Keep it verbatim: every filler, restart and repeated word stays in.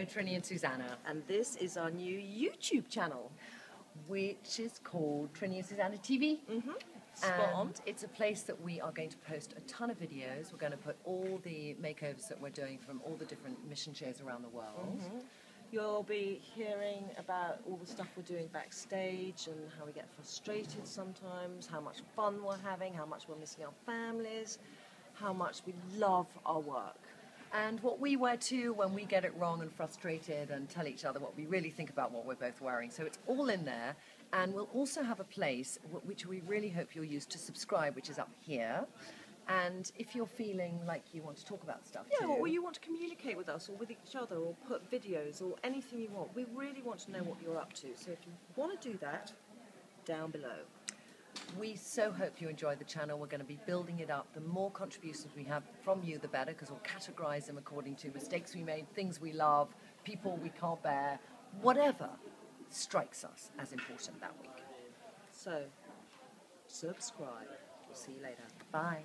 We're Trinny and Susannah. And this is our new YouTube channel, which is called Trinny and Susannah T V. Mm-hmm. Spot on. It's a place that we are going to post a ton of videos. We're going to put all the makeovers that we're doing from all the different mission shows around the world. Mm-hmm. You'll be hearing about all the stuff we're doing backstage and how we get frustrated sometimes, how much fun we're having, how much we're missing our families, how much we love our work. And what we wear too when we get it wrong and frustrated and tell each other what we really think about what we're both wearing. So it's all in there. And we'll also have a place which we really hope you'll use to subscribe, which is up here. And if you're feeling like you want to talk about stuff yeah, too, or you want to communicate with us or with each other or put videos or anything you want, we really want to know what you're up to. So if you want to do that, down below. We so hope you enjoy the channel. We're going to be building it up. The more contributions we have from you, the better, because we'll categorize them according to mistakes we made, things we love, people we can't bear, whatever strikes us as important that week. So, subscribe. We'll see you later. Bye.